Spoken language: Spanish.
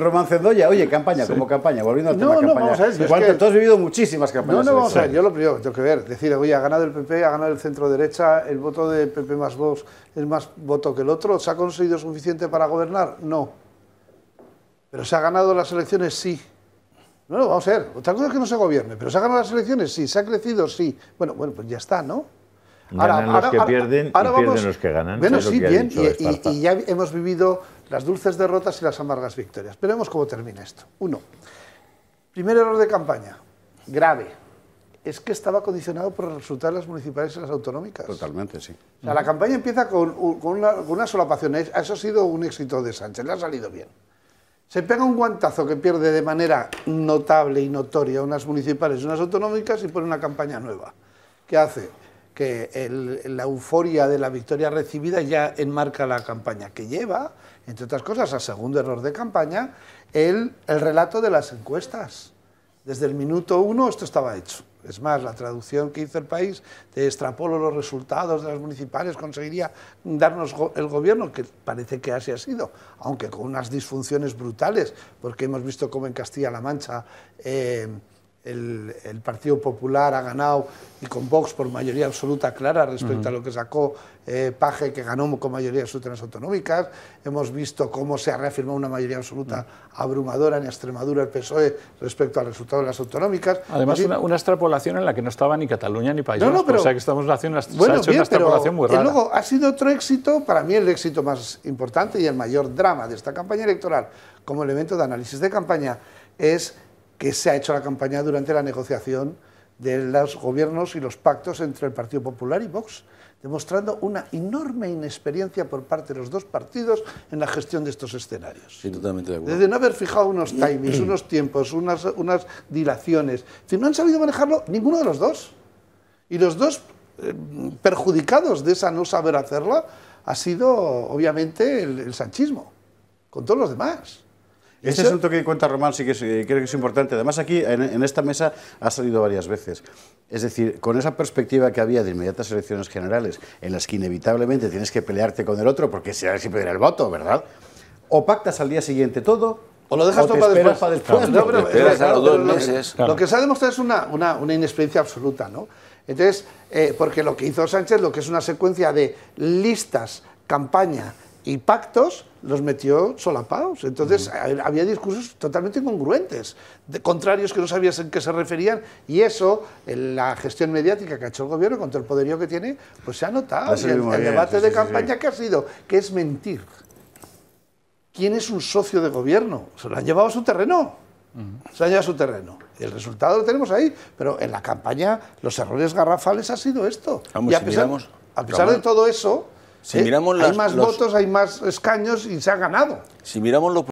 Román Cedoya, oye, campaña, sí. Como campaña, volviendo al tema campaña. No, vamos a ver, es que tú has vivido muchísimas campañas. No, vamos a ver, yo lo primero que tengo que ver, decir, oye, ha ganado el PP, ha ganado el centro-derecha, el voto de PP más Vox es más voto que el otro, ¿se ha conseguido suficiente para gobernar? No. ¿Pero se ha ganado las elecciones? Sí. No, no, vamos a ver, otra cosa es que no se gobierne, pero ¿se ha ganado las elecciones? Sí. ¿Se ha crecido? Sí. Bueno, bueno, pues ya está, ¿no? Ganan los que pierden y pierden los que ganan. Bueno, sí, bien, y ya hemos vivido las dulces derrotas y las amargas victorias. Veremos cómo termina esto. Uno, primer error de campaña, grave, es que estaba condicionado por el resultado de las municipales y las autonómicas. Totalmente, sí. O sea, la campaña empieza con una solapación, eso ha sido un éxito de Sánchez, le ha salido bien. Se pega un guantazo que pierde de manera notable y notoria unas municipales y unas autonómicas y pone una campaña nueva. ¿Qué hace? Que la euforia de la victoria recibida ya enmarca la campaña, que lleva, entre otras cosas, a segundo error de campaña, el relato de las encuestas. Desde el minuto 1 esto estaba hecho. Es más, la traducción que hizo El País de extrapolo los resultados de las municipales conseguiría darnos el gobierno, que parece que así ha sido, aunque con unas disfunciones brutales, porque hemos visto cómo en Castilla-La Mancha el Partido Popular ha ganado y con Vox por mayoría absoluta clara respecto a lo que sacó Paje, que ganó con mayoría absoluta en las autonómicas. Hemos visto cómo se ha reafirmado una mayoría absoluta abrumadora en Extremadura el PSOE respecto al resultado de las autonómicas. Además, así, una extrapolación en la que no estaba ni Cataluña ni País Vasco. No, o sea que estamos haciendo una extrapolación muy rara. Luego, ha sido otro éxito, para mí el éxito más importante y el mayor drama de esta campaña electoral como elemento de análisis de campaña es que se ha hecho la campaña durante la negociación de los gobiernos y los pactos entre el Partido Popular y Vox, demostrando una enorme inexperiencia por parte de los dos partidos en la gestión de estos escenarios. Sí, totalmente de acuerdo. Desde no haber fijado unos timings, unos tiempos, unas dilaciones, no han sabido manejarlo ninguno de los dos. Y los dos perjudicados de esa no saber hacerla ha sido, obviamente, el sanchismo, con todos los demás. Ese asunto que cuenta Román sí que creo que es importante. Además, aquí, en esta mesa, ha salido varias veces. Es decir, con esa perspectiva que había de inmediatas elecciones generales, en las que inevitablemente tienes que pelearte con el otro, porque será siempre el voto, ¿verdad? O pactas al día siguiente todo, o lo dejas todo para después. Lo que se ha demostrado es una inexperiencia absoluta, ¿no? Entonces, porque lo que hizo Sánchez, lo que es una secuencia de listas, campaña y pactos, los metió solapados. Entonces había discursos totalmente incongruentes, contrarios que no sabías en qué se referían, y eso, en la gestión mediática que ha hecho el gobierno, con todo el poderío que tiene, pues se ha notado. El debate de campaña que ha sido, que es mentir. ¿Quién es un socio de gobierno? Se lo han llevado a su terreno. Se han llevado a su terreno. El resultado lo tenemos ahí, pero en la campaña los errores garrafales ha sido esto. Vamos, y a pesar de todo eso, si miramos hay más votos, hay más escaños y se ha ganado. Si miramos los